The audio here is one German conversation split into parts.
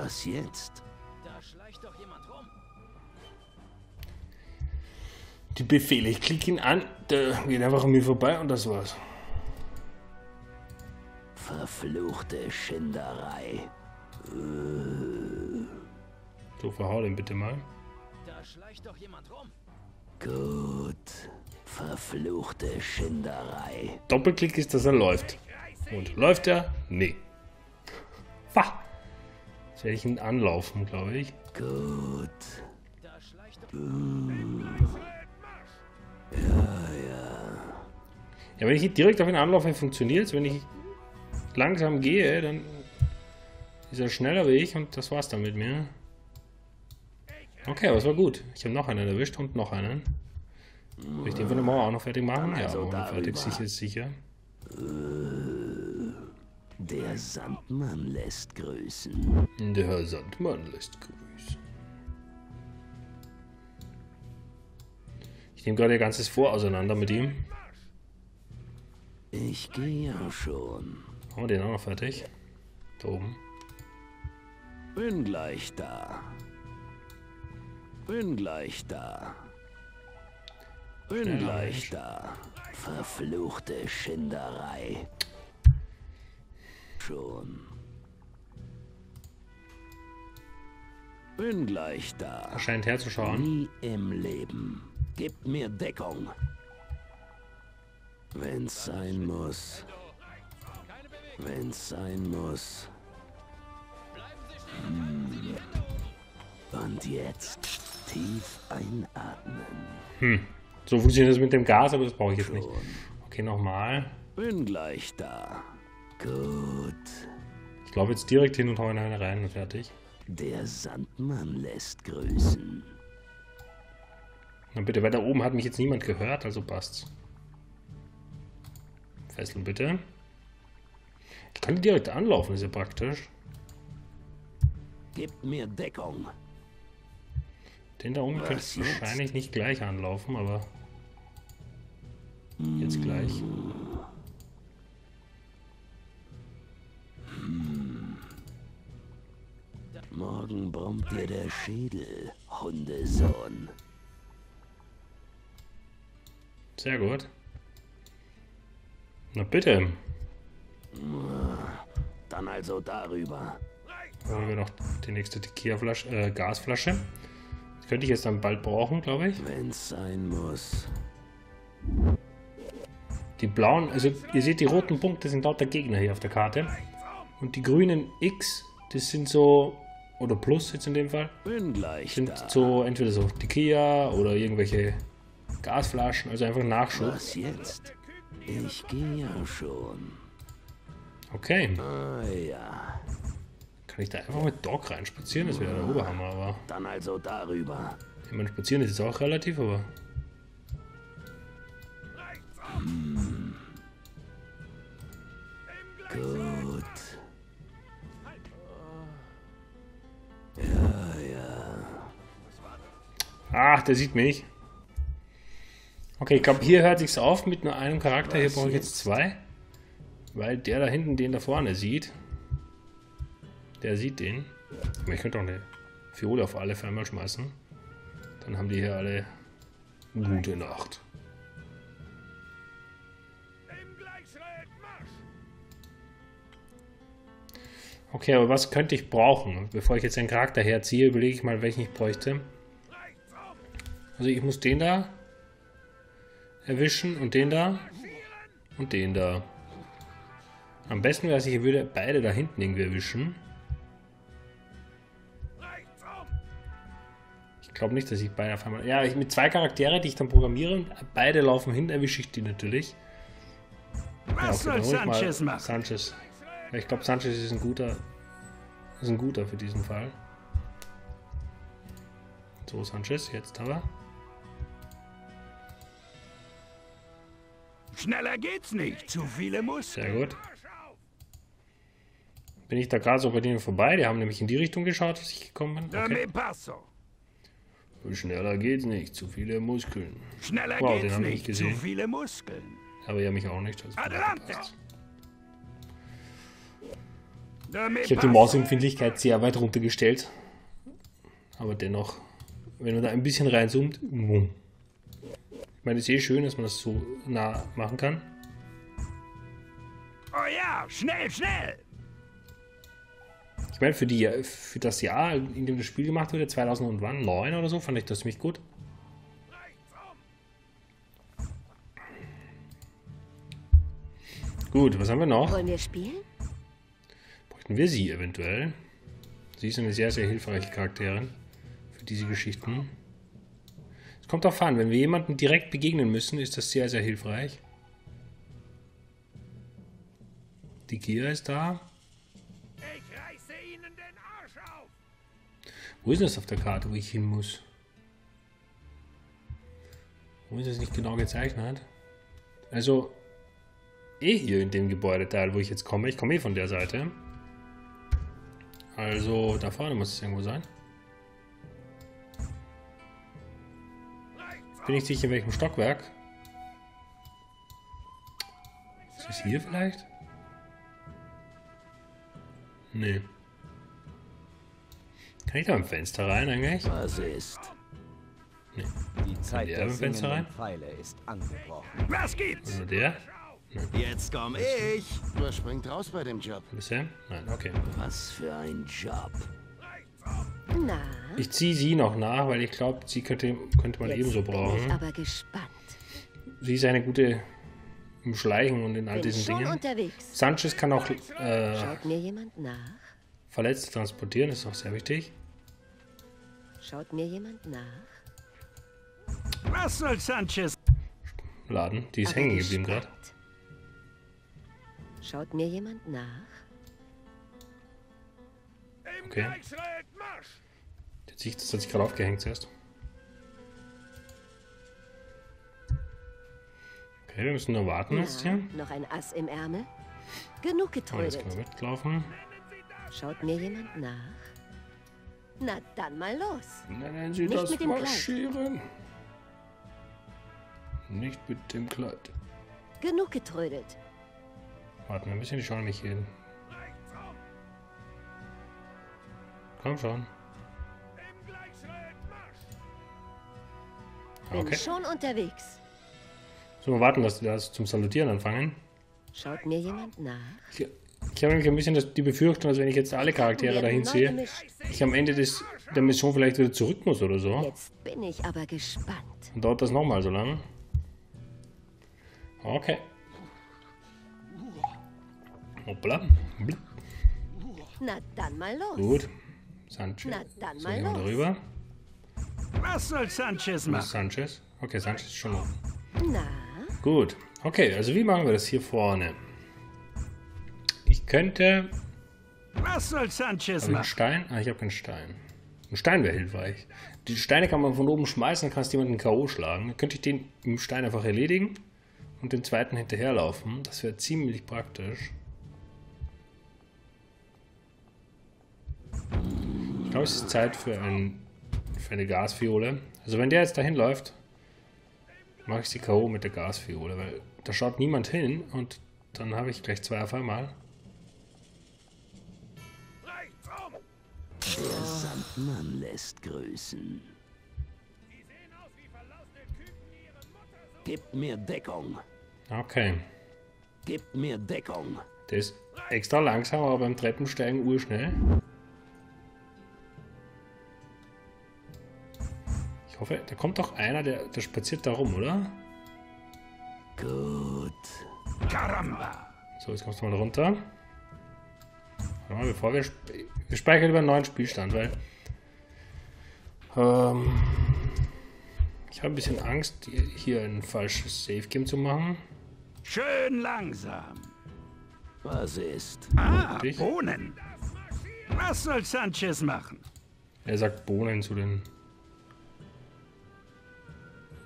Was jetzt? Da schleicht doch jemand rum. Die Befehle, ich klicke ihn an, der geht einfach an mir vorbei und das war's. Verfluchte Schinderei. So, verhau den bitte mal. Da schleicht doch jemand rum. Gut. Verfluchte Schinderei. Doppelklick ist, dass er läuft. Und läuft er? Nee. Fah! Jetzt werde ich ihn anlaufen, glaube ich. Gut. Da schleicht doch Ja, wenn ich direkt auf ihn anlaufe, funktioniert es. Wenn ich langsam gehe, dann ist er schneller wie ich und das war's dann mit mir. Okay, aber es war gut. Ich habe noch einen erwischt und noch einen. Soll ich den von der Mauer auch noch fertig machen? Also ja, auch noch fertig, sicher ist sicher. Der Sandmann lässt grüßen. Der Sandmann lässt grüßen. Ich nehme gerade ihr ganzes Vor auseinander mit ihm. Ich gehe ja schon. Haben wir den auch noch fertig? Da oben. Bin gleich da. Bin gleich da. Bin gleich da. Verfluchte Schinderei. Schon. Bin gleich da. Er scheint herzuschauen. Nie im Leben. Gib mir Deckung. Wenn's sein muss. Wenn's sein muss. Und jetzt tief einatmen. So funktioniert das mit dem Gas, aber das brauche ich jetzt nicht. Okay, nochmal. Bin gleich da. Gut. Ich glaube jetzt direkt hin und hau in eine rein und fertig. Der Sandmann lässt grüßen. Na bitte, weil da oben hat mich jetzt niemand gehört, also passt's. Fesseln bitte. Ich kann direkt anlaufen, ist ja praktisch. Gib mir Deckung. Den da oben könnte ich wahrscheinlich nicht gleich anlaufen, aber jetzt gleich. Morgen brummt dir der Schädel, Hundesohn. Sehr gut. Na bitte. Dann also darüber. Dann haben wir noch die nächste Tequila-Flasche, Gasflasche. Könnte ich jetzt dann bald brauchen, glaube ich. Wenn's sein muss. Die blauen, also ihr seht, die roten Punkte sind lauter Gegner hier auf der Karte. Und die grünen X, das sind so, oder Plus jetzt in dem Fall, sind so entweder so Tequila oder irgendwelche Gasflaschen, also einfach Nachschub. Was jetzt? Ich gehe ja schon. Okay. Ah, ja. Kann ich da einfach mit Dog reinspazieren? Das wäre der Oberhammer, aber. Dann also darüber. Ich meine, spazieren ist jetzt auch relativ, aber. Gut. Ja. Ach, der sieht mich. Okay, ich glaube, hier hört sich's auf mit nur einem Charakter. Hier brauche ich jetzt zwei. Weil der da hinten den da vorne sieht. Der sieht den. Aber ich könnte auch eine Fiole auf alle Fälle mal schmeißen. Dann haben die hier alle gute Nacht. Okay, aber was könnte ich brauchen? Bevor ich jetzt den Charakter herziehe, überlege ich mal, welchen ich bräuchte. Also ich muss den da erwischen und den da und den da. Am besten wäre es, ich würde beide da hinten irgendwie erwischen. Ich glaube nicht, dass ich beide auf einmal... Ja, ich mit zwei Charaktere, die ich dann programmiere, beide laufen hin, erwische ich die natürlich. Was soll Sanchez machen? Sanchez. Ja, ich glaube, Sanchez ist ein guter... Ist ein guter für diesen Fall. So, Sanchez, jetzt aber. Schneller geht's nicht, zu viele Muskeln. Sehr gut. Bin ich da gerade so bei denen vorbei? Die haben nämlich in die Richtung geschaut, dass ich gekommen bin. Okay. Schneller geht's nicht, zu viele Muskeln. Schneller geht's nicht, zu viele Muskeln. Aber ja, mich auch nicht. Also Ich habe die Mausempfindlichkeit sehr weit runtergestellt. Aber dennoch, wenn man da ein bisschen reinzoomt, boom. Ich meine, es ist eh schön, dass man das so nah machen kann. Oh ja, schnell, schnell! Ich meine, für das Jahr, in dem das Spiel gemacht wurde, 2009 oder so, fand ich das ziemlich gut. Gut, was haben wir noch? Wollen wir spielen? Bräuchten wir sie eventuell. Sie ist eine sehr, sehr hilfreiche Charakterin für diese Geschichten. Es kommt darauf an, wenn wir jemanden direkt begegnen müssen, ist das sehr, sehr hilfreich. Die Gira ist da. Ich reiße Ihnen den Arsch auf. Wo ist das auf der Karte, wo ich hin muss? Wo ist das nicht genau gezeichnet? Also, hier in dem Gebäudeteil, wo ich jetzt komme. Ich komme von der Seite. Also, da vorne muss es irgendwo sein. Bin ich sicher, in welchem Stockwerk. Ist es hier vielleicht? Nee. Kann ich da im Fenster rein eigentlich? Was ist? Nee. Die Zeit der Fenster rein? Pfeile ist angebrochen. Was gibt's? Also der? Nein. Jetzt komm ich! Du springst raus bei dem Job. Bisher? Nein, okay. Was für ein Job. Na? Ich ziehe sie noch nach, weil ich glaube, sie könnte man jetzt ebenso brauchen. Bin ich aber gespannt. Sie ist eine gute im Schleichen und in all diesen Dingen. Unterwegs. Sanchez kann auch schaut mir jemand nach? Verletzte transportieren, das ist auch sehr wichtig. Schaut mir jemand nach? Was soll Sanchez? Laden, die ist aber hängen geblieben gerade. Schaut mir jemand nach? Okay. Das hat sich gerade aufgehängt zuerst. Okay, wir müssen nur warten jetzt hier. Noch ein Ass im Ärmel? Genug getrödelt. Jetzt können wir mitlaufen. Schaut mir jemand nach? Na dann mal los. Nennen Sie das Marschieren. Nicht mit dem Kleid. Genug getrödelt. Warten wir ein bisschen, die schauen mich hin. Komm schon. Okay. Bin schon unterwegs. So, wir warten, dass die das zum Salutieren anfangen. Schaut mir jemand nach? Ich habe nämlich ein bisschen die Befürchtung, dass wenn ich jetzt alle Charaktere dahin ziehe, ich am Ende der Mission vielleicht wieder zurück muss oder so. Jetzt bin ich aber gespannt. Und dauert das nochmal so lange? Okay. Hoppla. Na dann mal los. Gut. Sanchez. Na dann mal los. Darüber. Was soll Sanchez machen? Sanchez? Okay, Sanchez ist schon oben. Na? Gut. Okay, also wie machen wir das hier vorne? Ich könnte... Was soll Sanchez machen? Einen Stein? Ah, ich habe keinen Stein. Ein Stein wäre hilfreich. Die Steine kann man von oben schmeißen, dann kannst du jemanden K.O. schlagen. Dann könnte ich den im Stein einfach erledigen und den zweiten hinterherlaufen. Das wäre ziemlich praktisch. Ich glaube, es ist Zeit für eine Gasfiole. Also wenn der jetzt dahin läuft, mache ich sie K.O. mit der Gasfiole, weil da schaut niemand hin und dann habe ich gleich zwei auf einmal. Der Sandmann lässt grüßen. Gib mir Deckung. Okay. Gib mir Deckung. Der ist extra langsam, aber beim Treppensteigen urschnell. Ich hoffe, da kommt doch einer, der spaziert da rum, oder? Gut. Caramba! So, jetzt kommst du mal runter. Warte mal, bevor wir speichern über einen neuen Spielstand, weil ich habe ein bisschen Angst, hier ein falsches Safe-Game zu machen. Schön langsam. Was ist? Ah, Bohnen. Was soll Sanchez machen? Er sagt Bohnen zu den...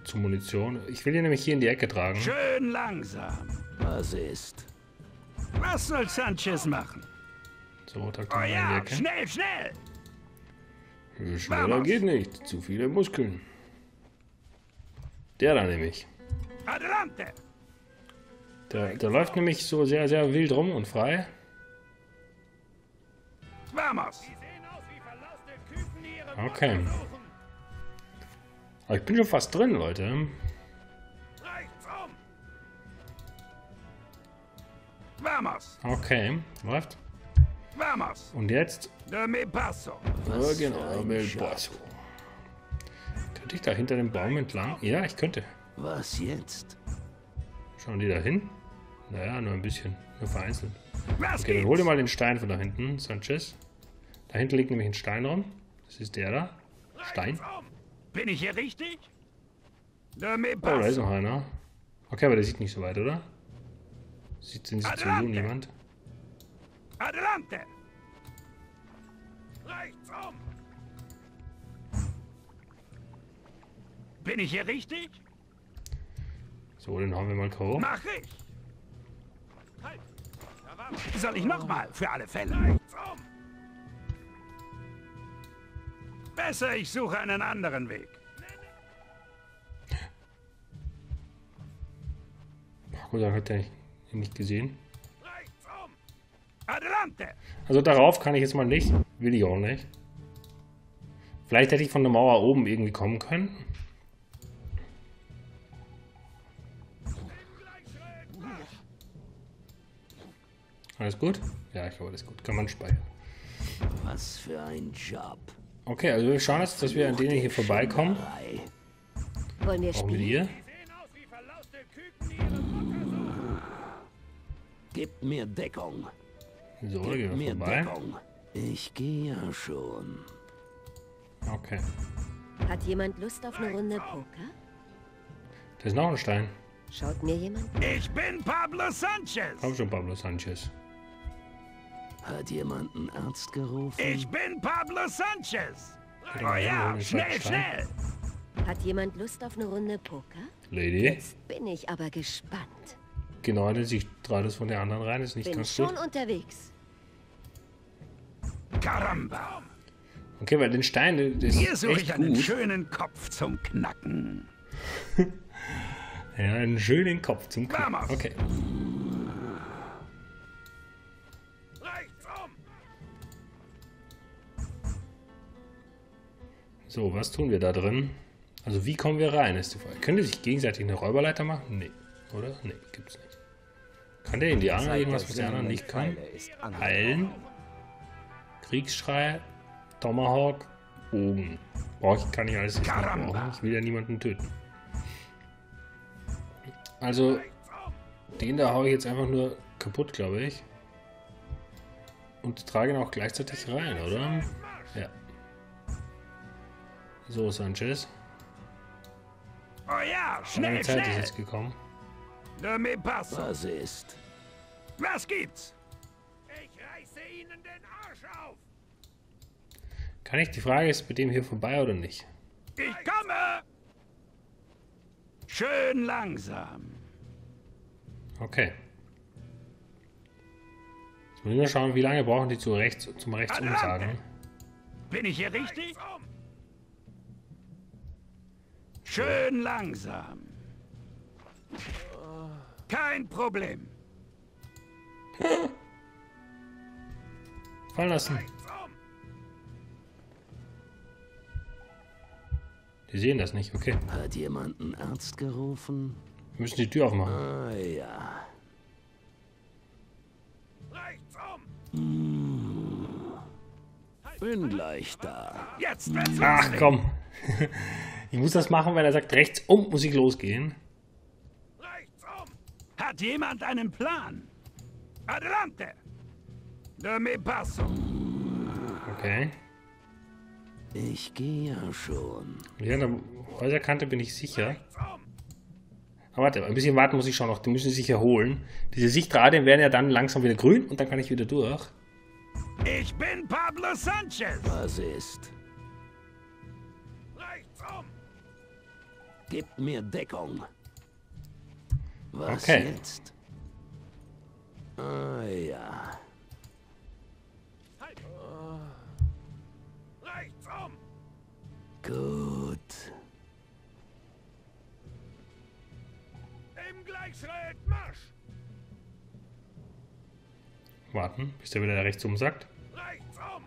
zur Munition. Ich will ihn nämlich hier in die Ecke tragen. Schön langsam. Was ist? Was soll Sanchez machen? So, da kommt in die Ecke. Schnell, schnell! Schneller geht nicht. Zu viele Muskeln. Der da nämlich. Adelante! Der läuft nämlich so sehr, sehr wild rum und frei. Vamos! Okay. Aber ich bin schon fast drin, Leute. Okay, läuft. Und jetzt? Oh, genau, me paso. Könnte ich da hinter dem Baum entlang? Ja, ich könnte. Was jetzt? Schauen die da hin? Naja, nur ein bisschen. Nur vereinzelt. Okay, dann hol dir mal den Stein von da hinten, Sanchez. Da hinten liegt nämlich ein Stein rum. Das ist der da. Stein. Bin ich hier richtig? Oh, da ist noch einer. Okay, aber der sieht nicht so weit, oder? Sieht denn sich zu niemand? Adelante! Rechts um! Bin ich hier richtig? So, dann haben wir mal K.O. Mach ich! Halt! Da war was. Soll ich nochmal für alle Fälle? Rechts um! Besser, ich suche einen anderen Weg. Ach gut, dann hat er nicht gesehen. Also darauf kann ich jetzt mal nicht. Will ich auch nicht. Vielleicht hätte ich von der Mauer oben irgendwie kommen können. Alles gut? Ja, ich glaube, alles gut. Kann man speichern. Was für ein Job. Okay, also wir schauen jetzt, dass wir an denen hier vorbeikommen. Wollen wir spielen? Gib mir Deckung. So, gehen wir vorbei. Ich gehe ja schon. Okay. Hat jemand Lust auf eine Runde Poker? Da ist noch ein Stein. Schaut mir jemand? Ich bin Pablo Sanchez. Komm schon, Pablo Sanchez. Hat jemand einen Arzt gerufen? Ich bin Pablo Sanchez. Oh ja, schnell, schnell. Hat jemand Lust auf eine Runde Poker? Lady. Jetzt bin ich aber gespannt. Genau, ich trage das von der anderen rein, ist nicht bin ganz gut. Bin schon unterwegs. Caramba. Okay, weil den Stein ist hier suche echt ich einen gut. Schönen Kopf zum Knacken. Ja, einen schönen Kopf zum Knacken. Okay. So, was tun wir da drin? Also wie kommen wir rein, ist die Frage. Können die sich gegenseitig eine Räuberleiter machen? Nee. Oder? Nee, gibt's nicht. Kann der Indianer irgendwas, was der andere nicht kann? Heilen. Kriegsschrei. Tomahawk. Bogen. Kann ich alles nicht machen. Ich will ja niemanden töten. Also, den da haue ich jetzt einfach nur kaputt, glaube ich. Und trage ihn auch gleichzeitig rein, oder? Ja. So, Sanchez. Oh ja, schnell, schnell. Zeit ist jetzt gekommen. Was ist? Was gibt's? Ich reiße Ihnen den Arsch auf. Kann ich? Die Frage ist, mit dem hier vorbei oder nicht? Ich komme. Schön langsam. Okay. Jetzt müssen wir schauen, wie lange brauchen die zu rechts, zum Rechtsumsagen. Bin ich hier richtig? Schön langsam. Kein Problem. Fallen lassen. Die sehen das nicht, okay. Hat jemand einen Arzt gerufen? Wir müssen die Tür aufmachen. Ah, ja. Bin gleich da. Jetzt wird's. Ach komm. Ich muss das machen, weil er sagt rechts um, muss ich losgehen. Hat jemand einen Plan? Adelante! De mi paso! Okay. Ich gehe ja schon. Ja, an der Häuserkante bin ich sicher. Aber warte, ein bisschen warten muss ich schon noch. Die müssen sich erholen. Diese Sichtradien werden ja dann langsam wieder grün und dann kann ich wieder durch. Ich bin Pablo Sanchez! Was ist? Rechts um! Gib mir Deckung! Was okay. Jetzt? Ah ja. Rechts um. Gut. Im Gleichschritt Marsch. Warten, bis der wieder rechts um sagt. Rechts um.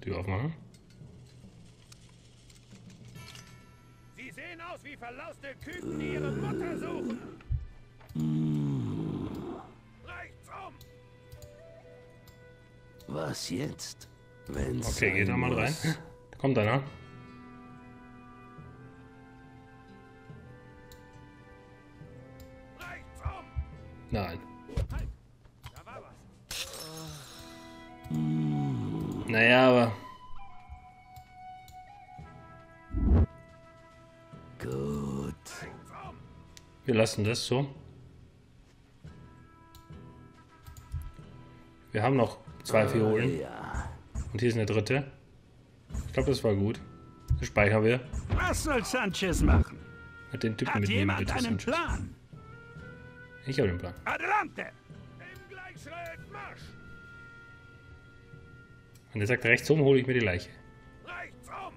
Tür aufmachen. Sie sehen aus wie verlauste Küken, die ihre Mutter suchen. Rechts um. Was jetzt? Wenn's okay, geht da mal rein. Da kommt einer. Nein. Naja, aber... Gut. Wir lassen das so. Wir haben noch zwei Fiolen. Und hier ist eine dritte. Ich glaube, das war gut. Das speichern wir. Was soll Sanchez machen? Mit den Typen mitnehmen, bitte. Hat jemand einen Plan? Ich habe den Plan. Adelante! Im Gleichschritt Marsch! Wenn er sagt rechts um, hole ich mir die Leiche. Rechts um!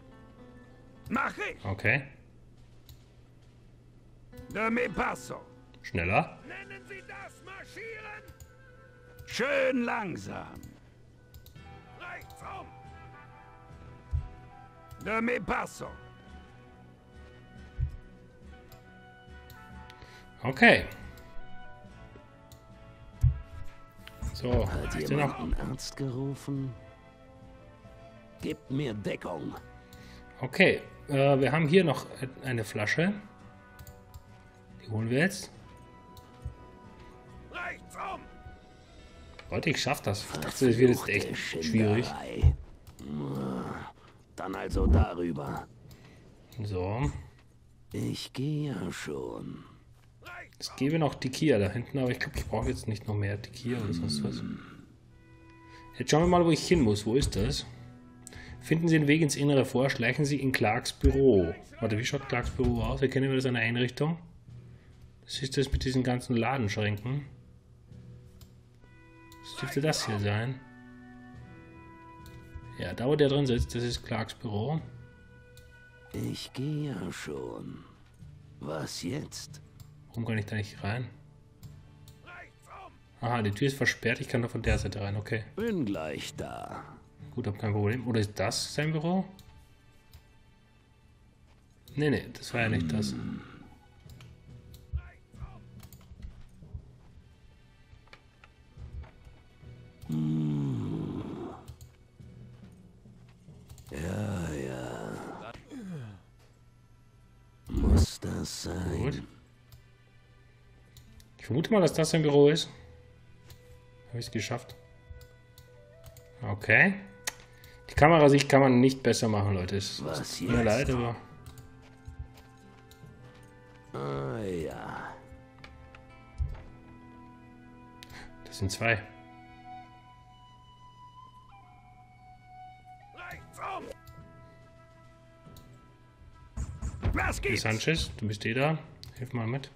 Mach ich! Okay. De mi passo. Schneller. Nennen Sie das Marschieren? Schön langsam. Rechts um! De mi passo. Okay. So, hat jemand einen Arzt gerufen? Gib mir Deckung. Okay, wir haben hier noch eine Flasche. Die holen wir jetzt. Rechts um. Leute, ich schaff das. Ich dachte, das wird jetzt echt schwierig. Dann also darüber. So. Ich gehe ja schon. Es gäbe noch die Kia da hinten, aber ich glaube, ich brauche jetzt nicht noch mehr die Kia oder sonst was. Jetzt schauen wir mal, wo ich hin muss. Wo ist das? Finden Sie den Weg ins Innere vor, schleichen Sie in Clarks Büro. Warte, wie schaut Clarks Büro aus? Erkennen wir das an der Einrichtung? Das ist das mit diesen ganzen Ladenschränken. Was dürfte das hier sein? Ja, da wo der drin sitzt, das ist Clarks Büro. Ich gehe ja schon. Was jetzt? Warum kann ich da nicht rein? Aha, die Tür ist versperrt, ich kann nur von der Seite rein, okay. Bin gleich da. Gut, hab kein Problem. Oder ist das sein Büro? Nee, nee, das war ja nicht das. Ja, ja. Muss das sein? Gut. Ich vermute mal, dass das sein Büro ist. Habe ich es geschafft. Okay. Die Kamerasicht kann man nicht besser machen, Leute. Es tut mir leid, aber... Ah, ja. Das sind zwei. Was geht? Sanchez, du bist eh da. Hilf mal mit.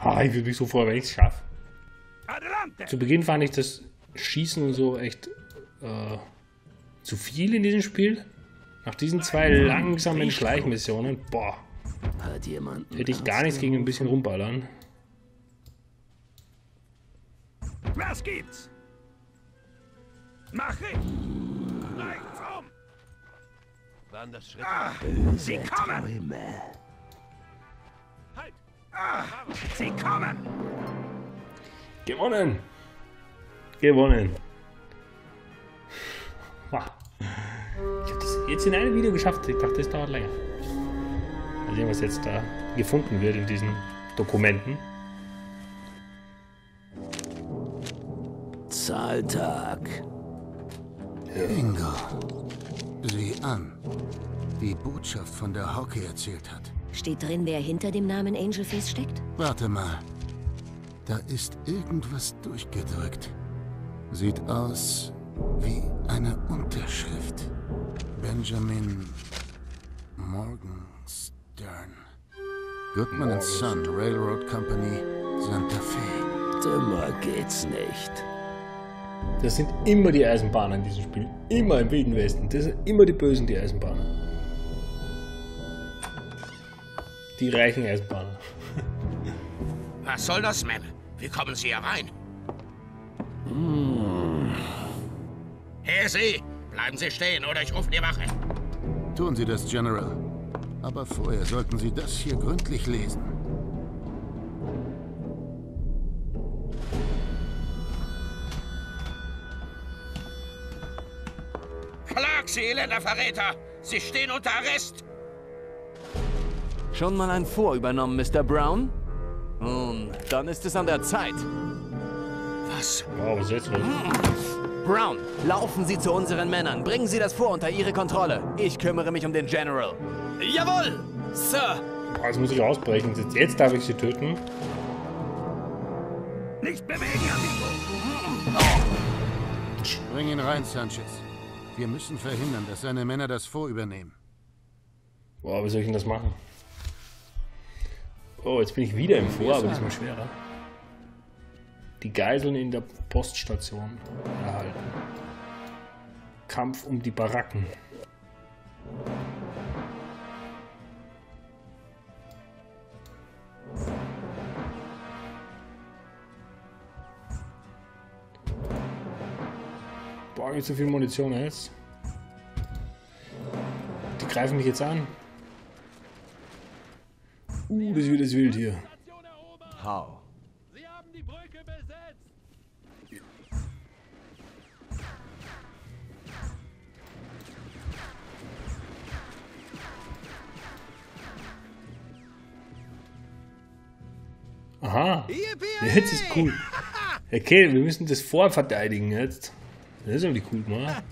Ah, ich würde mich so freuen, wenn ich es schaffe. Zu Beginn fand ich das Schießen und so echt zu viel in diesem Spiel. Nach diesen zwei langsamen Schleichmissionen, boah, hätte ich gar nichts gegen ein bisschen rumballern. Was gibt's? Mach ich! Reicht's um! Wann das Schritt? Sie kommen! Sie kommen! Gewonnen! Gewonnen! Wow. Ich habe das jetzt in einem Video geschafft. Ich dachte, es dauert länger. Mal sehen, was jetzt da gefunden wird in diesen Dokumenten. Zahltag. Bingo. Sieh an. Die Botschaft, von der Hockey erzählt hat. Steht drin, wer hinter dem Namen Angel Face steckt? Warte mal. Da ist irgendwas durchgedrückt. Sieht aus wie eine Unterschrift. Benjamin Morgan Stern. Goodman & Son Railroad Company, Santa Fe. Dümmer geht's nicht. Das sind immer die Eisenbahner in diesem Spiel. Immer im Wilden Westen. Das sind immer die Bösen, die Eisenbahner. Die reichen S-Bahner. Was soll das, Ma'am? Wie kommen Sie hier rein? Hey, Sie! Bleiben Sie stehen, oder ich rufe die Wache. Tun Sie das, General. Aber vorher sollten Sie das hier gründlich lesen. Clark, Sie elender Verräter! Sie stehen unter Arrest! Schon mal ein Vor übernommen, Mr. Brown? Nun, dann ist es an der Zeit. Was? Wow, was jetzt los? Brown, laufen Sie zu unseren Männern. Bringen Sie das Vor unter Ihre Kontrolle. Ich kümmere mich um den General. Jawohl, Sir. Also muss ich ausbrechen. Jetzt darf ich Sie töten. Nicht bewegen, Amigo. Bring ihn rein, Sanchez. Wir müssen verhindern, dass seine Männer das Vor übernehmen. Boah, wie soll ich denn das machen? Oh, jetzt bin ich wieder im Vor, aber diesmal schwerer. Die Geiseln in der Poststation erhalten. Kampf um die Baracken. Boah, nicht so viel Munition jetzt. Die greifen mich jetzt an. Das wild hier. How? Sie haben die Brücke besetzt. Aha. Jetzt ist cool. Okay, wir müssen das Vor verteidigen jetzt. Das ist irgendwie cool, ne?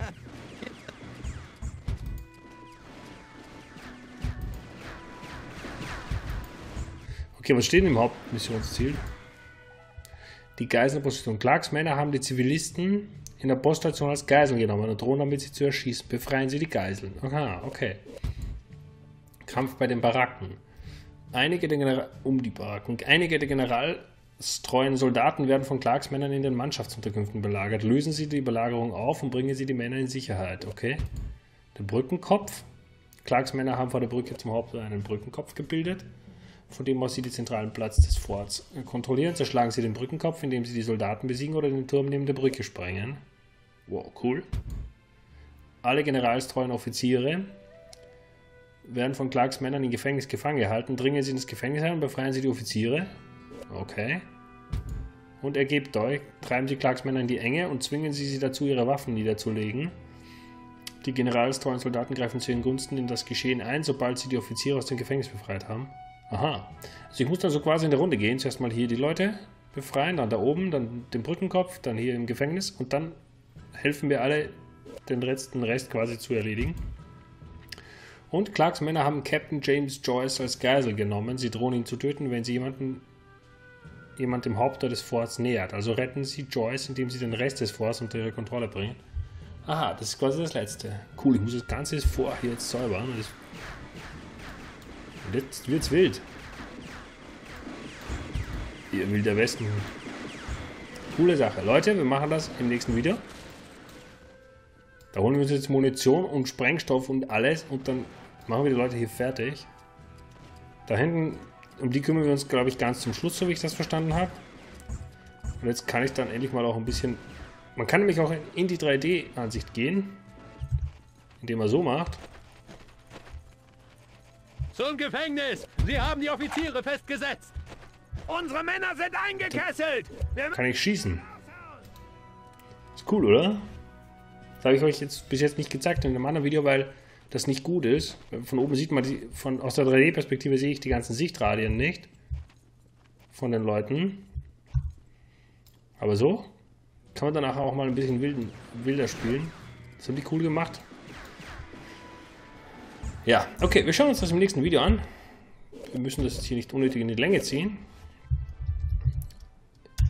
Okay, was steht im Hauptmissionsziel? Die Geiselposition. Clarks Männer haben die Zivilisten in der Poststation als Geiseln genommen und drohen damit, sie zu erschießen. Befreien sie die Geiseln. Aha, okay. Kampf bei den Baracken. Einige der generalstreuen Soldaten werden von Clarks Männern in den Mannschaftsunterkünften belagert. Lösen sie die Belagerung auf und bringen sie die Männer in Sicherheit. Okay. Der Brückenkopf. Clarks Männer haben vor der Brücke zum Haupt einen Brückenkopf gebildet, von dem aus sie den zentralen Platz des Forts kontrollieren. Zerschlagen sie den Brückenkopf, indem sie die Soldaten besiegen oder den Turm neben der Brücke sprengen. Wow, cool. Alle generalstreuen Offiziere werden von Clarks Männern im Gefängnis gefangen gehalten. Dringen sie ins Gefängnis ein und befreien sie die Offiziere. Okay. Und ergebt euch. Treiben sie Clarks Männer in die Enge und zwingen sie dazu, ihre Waffen niederzulegen. Die generalstreuen Soldaten greifen zu ihren Gunsten in das Geschehen ein, sobald sie die Offiziere aus dem Gefängnis befreit haben. Aha, also ich muss dann so quasi in der Runde gehen, zuerst mal hier die Leute befreien, dann da oben, dann den Brückenkopf, dann hier im Gefängnis und dann helfen wir alle, den Rest quasi zu erledigen. Und Clarks Männer haben Captain James Joyce als Geisel genommen, sie drohen ihn zu töten, wenn sie jemand dem Hauptort des Forts nähert. Also retten sie Joyce, indem sie den Rest des Forts unter ihre Kontrolle bringen. Aha, das ist quasi das Letzte. Cool, ich muss das ganze Fort hier jetzt säubern. Jetzt wird's wild. Ihr wilder Westen. Coole Sache. Leute, wir machen das im nächsten Video. Da holen wir uns jetzt Munition und Sprengstoff und alles und dann machen wir die Leute hier fertig. Da hinten, um die kümmern wir uns, glaube ich, ganz zum Schluss, so wie ich das verstanden habe. Und jetzt kann ich dann endlich mal auch ein bisschen... Man kann nämlich auch in die 3D-Ansicht gehen, indem man so macht. Zum Gefängnis! Sie haben die Offiziere festgesetzt! Unsere Männer sind eingekesselt! Kann ich schießen? Ist cool, oder? Das habe ich euch jetzt bis jetzt nicht gezeigt in einem anderen Video, weil das nicht gut ist. Von oben sieht man, aus der 3D-Perspektive sehe ich die ganzen Sichtradien nicht. Von den Leuten. Aber so kann man danach auch mal ein bisschen wilder spielen. Das haben die cool gemacht. Ja, okay, wir schauen uns das im nächsten Video an. Wir müssen das jetzt hier nicht unnötig in die Länge ziehen.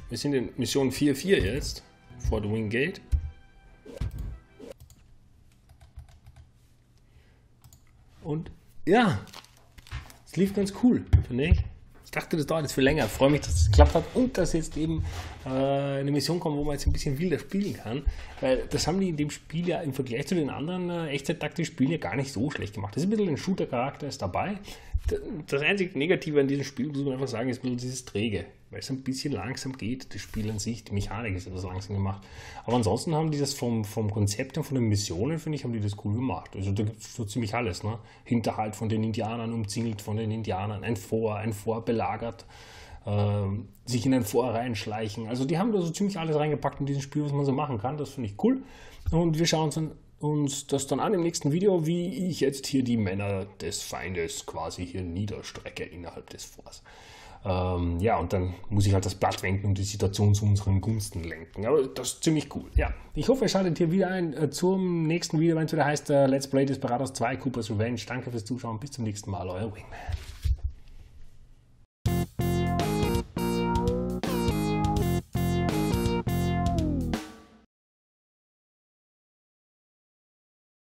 Wir sind in Mission 4.4 jetzt, Fort Windgate. Und ja, es lief ganz cool, finde ich. dachte, das dauert jetzt viel länger. Ich freue mich, dass es geklappt hat und dass jetzt eben eine Mission kommt, wo man jetzt ein bisschen wilder spielen kann. Weil das haben die in dem Spiel ja im Vergleich zu den anderen Echtzeit-Taktik-Spielen ja gar nicht so schlecht gemacht. Das ist ein bisschen ein Shooter-Charakter ist dabei. Das einzige Negative an diesem Spiel, muss man einfach sagen, ist ein bisschen dieses Träge. Weil es ein bisschen langsam geht, das Spiel an sich, die Mechanik ist etwas langsam gemacht. Aber ansonsten haben die das vom Konzept und von den Missionen, finde ich, haben die das cool gemacht. Also da gibt es so ziemlich alles, ne? Hinterhalt von den Indianern, umzingelt von den Indianern, ein Fort belagert, sich in ein Fort reinschleichen. Also die haben da so ziemlich alles reingepackt in dieses Spiel, was man so machen kann. Das finde ich cool. Und wir schauen uns das dann an im nächsten Video, wie ich jetzt hier die Männer des Feindes quasi hier niederstrecke innerhalb des Forts. Ja, und dann muss ich halt das Blatt wenden und die Situation zu unseren Gunsten lenken. Aber das ist ziemlich cool, ja. Ich hoffe, ihr schaltet hier wieder ein zum nächsten Video, wenn es wieder heißt Let's Play Desperados 2 Coopers Revenge. Danke fürs Zuschauen, bis zum nächsten Mal, euer Wingman.